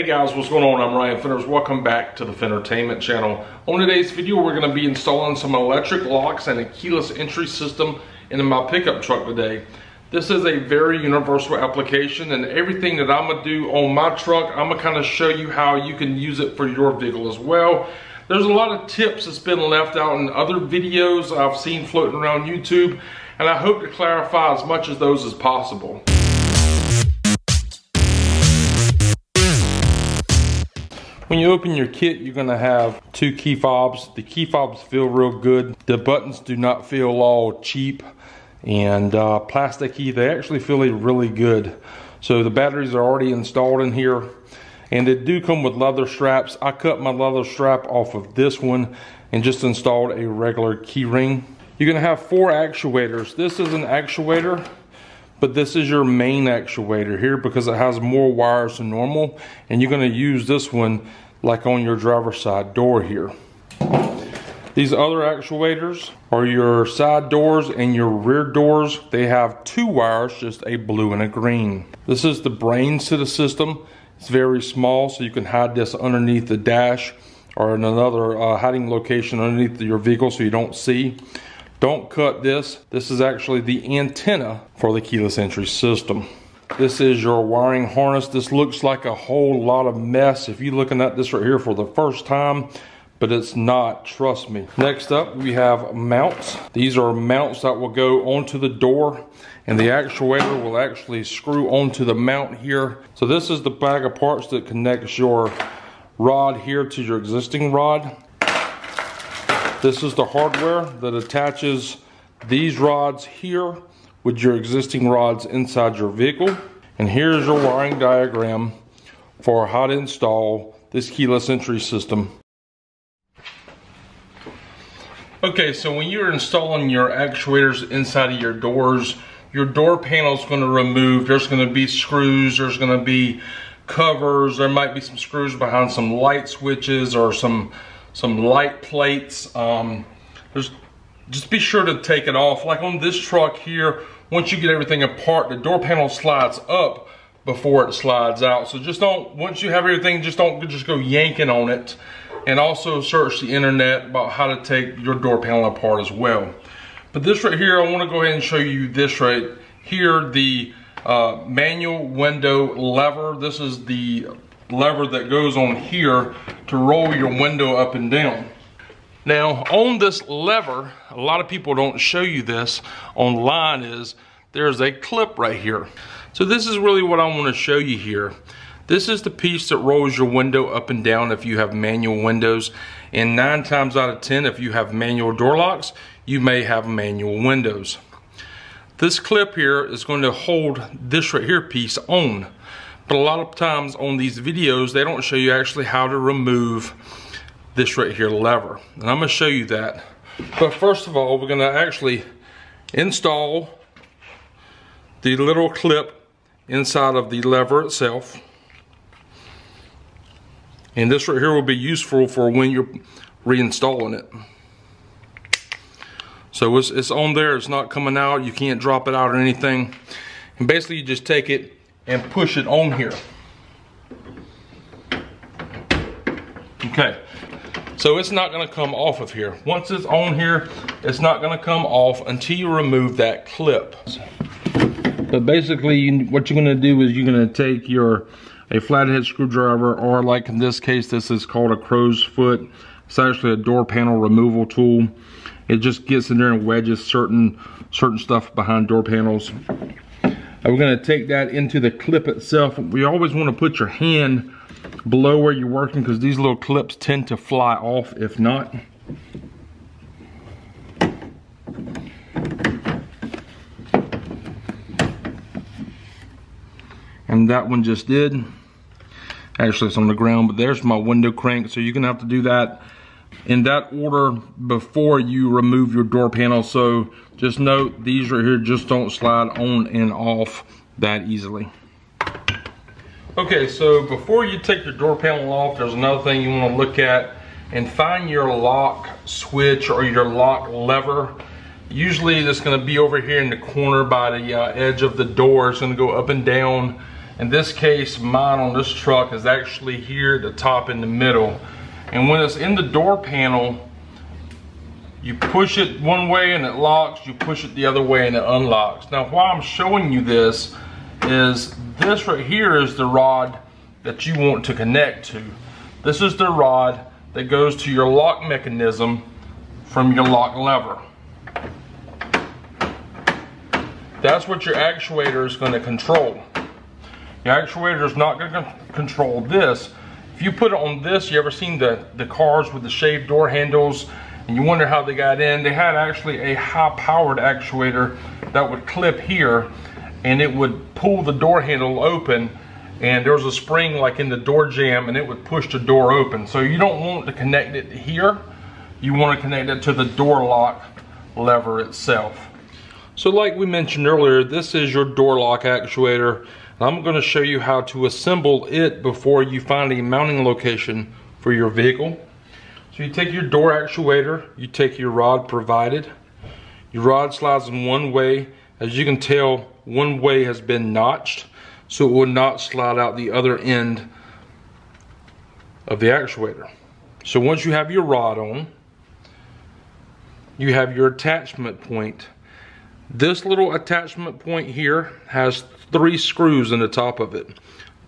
Hey guys, what's going on? I'm Ryan Finners. Welcome back to the Fentertainment channel. On today's video, we're going to be installing some electric locks and a keyless entry system into my pickup truck today. This is a very universal application, and everything that I'm going to do on my truck, I'm going to kind of show you how you can use it for your vehicle as well. There's a lot of tips that's been left out in other videos I've seen floating around YouTube, and I hope to clarify as much of those as possible. When you open your kit, you're gonna have two key fobs. The key fobs feel real good. The buttons do not feel all cheap and plasticky. They actually feel really good. So the batteries are already installed in here, and they do come with leather straps. I cut my leather strap off of this one and just installed a regular key ring. You're gonna have four actuators. This is an actuator, but this is your main actuator here because it has more wires than normal, and you're going to use this one like on your driver's side door here. These other actuators are your side doors and your rear doors. They have two wires, just a blue and a green. This is the brains to the system. It's very small, so you can hide this underneath the dash or in another hiding location underneath your vehicle so you don't see. Don't cut this. This is actually the antenna for the keyless entry system. This is your wiring harness. This looks like a whole lot of mess if you're looking at this right here for the first time, but it's not, trust me. Next up, we have mounts. These are mounts that will go onto the door, and the actuator will actually screw onto the mount here. So this is the bag of parts that connects your rod here to your existing rod. This is the hardware that attaches these rods here with your existing rods inside your vehicle. And here's your wiring diagram for how to install this keyless entry system. Okay, so when you're installing your actuators inside of your doors, your door panel is going to remove. There's going to be screws, there's going to be covers, there might be some screws behind some light switches or some light plates. Just be sure to take it off. Like on this truck here, once you get everything apart, the door panel slides up before it slides out. So just don't, once you have everything, just don't go yanking on it. And also search the internet about how to take your door panel apart as well. But this right here, I want to go ahead and show you this right here, the manual window lever. This is the lever that goes on here to roll your window up and down. Now on this lever, a lot of people don't show you this online, is there's a clip right here. So this is really what I want to show you here. This is the piece that rolls your window up and down if you have manual windows, and 9 times out of 10 if you have manual door locks, you may have manual windows. This clip here is going to hold this right here piece on. But a lot of times on these videos, they don't show you actually how to remove this right here lever. And I'm gonna show you that. But first of all, we're gonna actually install the little clip inside of the lever itself. And this right here will be useful for when you're reinstalling it. So it's on there, it's not coming out, you can't drop it out or anything. And basically you just take it and push it on here. Okay, so it's not gonna come off of here. Once it's on here, it's not gonna come off until you remove that clip. But basically, what you're gonna do is you're gonna take a flathead screwdriver, or like in this case, this is called a crow's foot. It's actually a door panel removal tool. It just gets in there and wedges certain stuff behind door panels. We're going to take that into the clip itself. We always want to put your hand below where you're working because these little clips tend to fly off if not. And that one just did. Actually, it's on the ground, but there's my window crank. So you're going to have to do that in that order before you remove your door panel. So just note, these right here just don't slide on and off that easily. Okay, so before you take your door panel off, there's another thing you want to look at, and find your lock switch or your lock lever. Usually it's going to be over here in the corner by the edge of the door. It's going to go up and down, In this case, mine on this truck is actually here at the top in the middle. And when it's in the door panel, you push it one way and it locks, you push it the other way and it unlocks. Now, why I'm showing you this is this right here is the rod that you want to connect to. This is the rod that goes to your lock mechanism from your lock lever. That's what your actuator is going to control. Your actuator is not going to control this. If you put it on this, you ever seen the cars with the shaved door handles and you wonder how they got in? They had actually a high-powered actuator that would clip here and it would pull the door handle open, and there was a spring like in the door jamb and it would push the door open. So you don't want to connect it here. You want to connect it to the door lock lever itself. So like we mentioned earlier, this is your door lock actuator. I'm going to show you how to assemble it before you find a mounting location for your vehicle. So you take your door actuator, you take your rod provided. Your rod slides in one way. As you can tell, one way has been notched, so it will not slide out the other end of the actuator. So once you have your rod on, you have your attachment point. This little attachment point here has 3 screws in the top of it.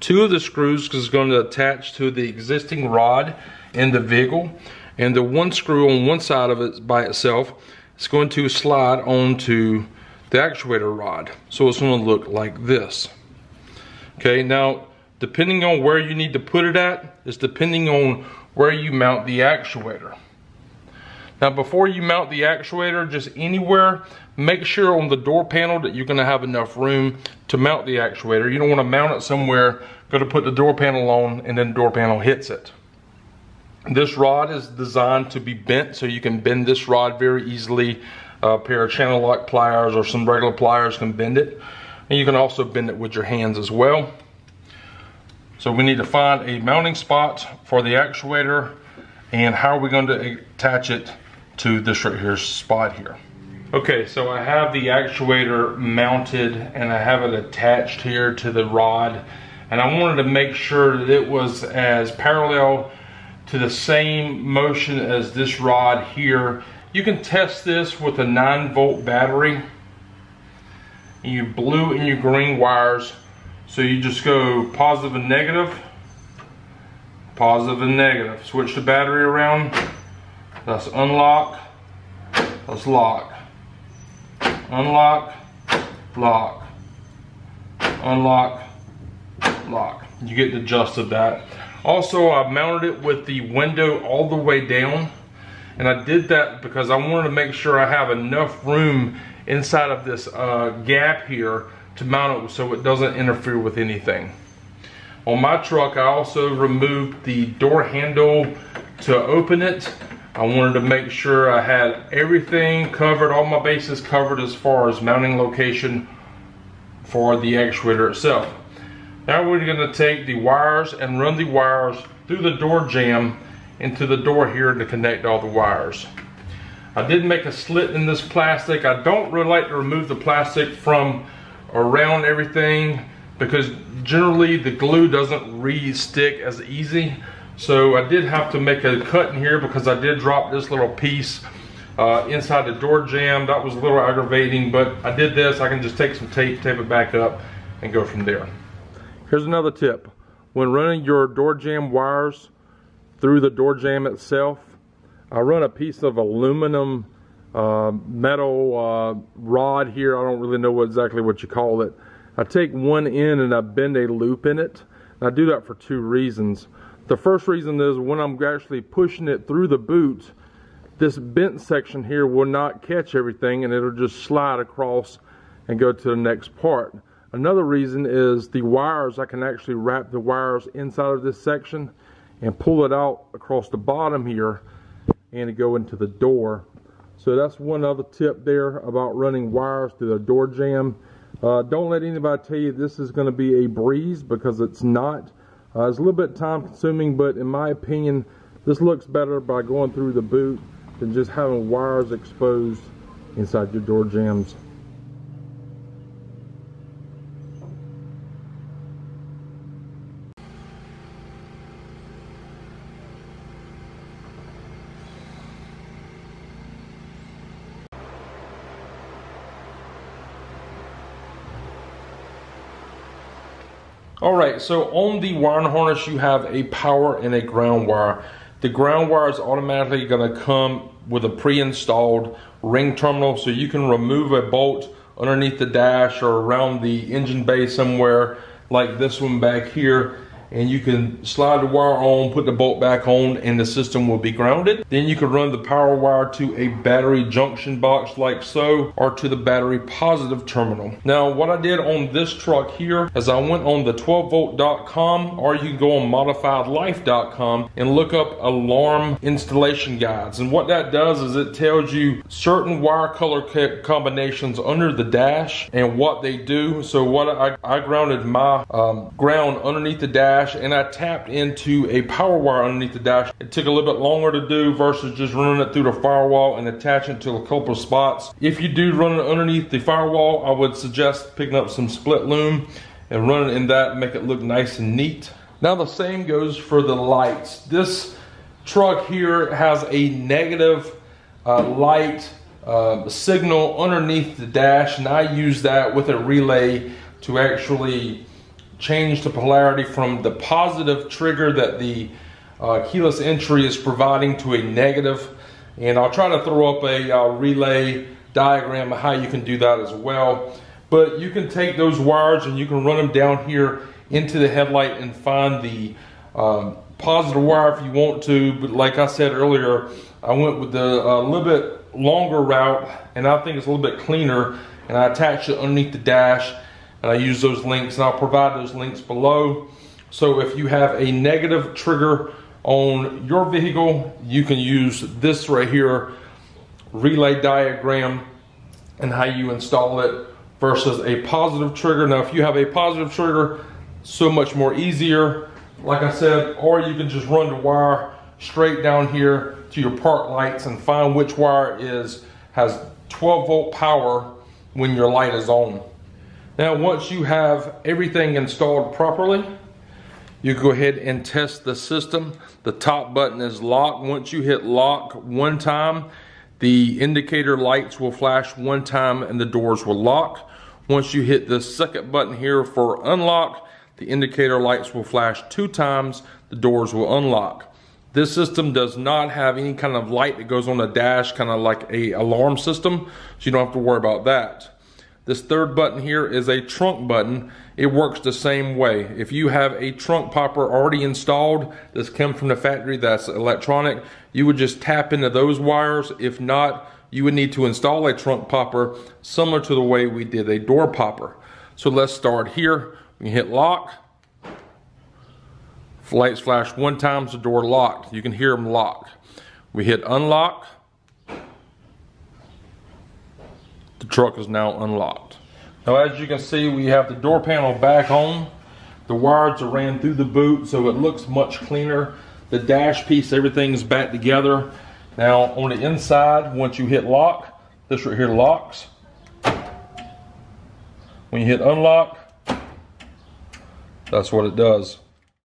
2 of the screws is going to attach to the existing rod in the vehicle, and the one screw on one side of it by itself is going to slide onto the actuator rod. So it's going to look like this. Okay, now depending on where you need to put it at is depending on where you mount the actuator. Now before you mount the actuator just anywhere, make sure on the door panel that you're going to have enough room to mount the actuator. You don't want to mount it somewhere, go to put the door panel on, and then the door panel hits it. This rod is designed to be bent, so you can bend this rod very easily. A pair of channel lock pliers or some regular pliers can bend it. And you can also bend it with your hands as well. So we need to find a mounting spot for the actuator. And how are we going to attach it to this right here spot here? Okay, so I have the actuator mounted and I have it attached here to the rod, and I wanted to make sure that it was as parallel to the same motion as this rod here. You can test this with a 9-volt battery. You blue and your green wires, so you just go positive and negative, switch the battery around, let's unlock, let's lock, unlock, lock, unlock, lock. You get the gist of that. Also, I mounted it with the window all the way down, and I did that because I wanted to make sure I have enough room inside of this gap here to mount it so it doesn't interfere with anything. On my truck, I also removed the door handle to open it. I wanted to make sure I had everything covered, all my bases covered as far as mounting location for the actuator itself. Now we're going to take the wires and run the wires through the door jamb into the door here to connect all the wires. I did make a slit in this plastic. I don't really like to remove the plastic from around everything because generally the glue doesn't re-stick as easy. So I did have to make a cut in here because I did drop this little piece inside the door jamb. That was a little aggravating, but I did this. I can just take some tape, tape it back up, and go from there. Here's another tip. When running your door jamb wires through the door jamb itself, I run a piece of aluminum metal rod here. I don't really know exactly what you call it. I take one end and I bend a loop in it. I do that for 2 reasons. The first reason is when I'm actually pushing it through the boot, this bent section here will not catch everything and it'll just slide across and go to the next part. Another reason is the wires, I can actually wrap the wires inside of this section and pull it out across the bottom here and go into the door. So that's one other tip there about running wires through the door jamb. Don't let anybody tell you this is going to be a breeze, because it's not. It's a little bit time consuming, but in my opinion this looks better by going through the boot than just having wires exposed inside your door jambs. Alright, so on the wiring harness you have a power and a ground wire. The ground wire is automatically going to come with a pre-installed ring terminal, so you can remove a bolt underneath the dash or around the engine bay somewhere, like this one back here, and you can slide the wire on, put the bolt back on, and the system will be grounded. Then you can run the power wire to a battery junction box like so, or to the battery positive terminal. Now what I did on this truck here is I went on the 12volt.com, or you can go on modifiedlife.com and look up alarm installation guides. And what that does is it tells you certain wire color combinations under the dash and what they do. So what I grounded my ground underneath the dash, and I tapped into a power wire underneath the dash. It took a little bit longer to do versus just running it through the firewall and attaching it to a couple of spots. If you do run it underneath the firewall, I would suggest picking up some split loom and running in that, make it look nice and neat. Now the same goes for the lights. This truck here has a negative light signal underneath the dash, and I use that with a relay to actually change the polarity from the positive trigger that the keyless entry is providing to a negative. And I'll try to throw up a relay diagram of how you can do that as well. But you can take those wires and you can run them down here into the headlight and find the positive wire if you want to. But like I said earlier, I went with the little bit longer route, and I think it's a little bit cleaner, and I attached it underneath the dash. And I use those links, and I'll provide those links below. So if you have a negative trigger on your vehicle, you can use this right here, relay diagram, and how you install it versus a positive trigger. Now if you have a positive trigger, so much more easier, like I said, or you can just run the wire straight down here to your park lights and find which wire has 12-volt power when your light is on. Now once you have everything installed properly, you go ahead and test the system. The top button is lock. Once you hit lock one time, the indicator lights will flash one time and the doors will lock. Once you hit the second button here for unlock, the indicator lights will flash two times, the doors will unlock. This system does not have any kind of light that goes on the dash, kind of like an alarm system, so you don't have to worry about that. This third button here is a trunk button. It works the same way. If you have a trunk popper already installed, that's come from the factory, that's electronic, you would just tap into those wires. If not, you would need to install a trunk popper similar to the way we did a door popper. So let's start here. We can hit lock. Lights flash one time, the door locked. You can hear them lock. We hit unlock. The truck is now unlocked. Now as you can see, we have the door panel back on. The wires are ran through the boot, so it looks much cleaner. The dash piece, everything's back together. Now on the inside, once you hit lock, this right here locks. When you hit unlock, that's what it does.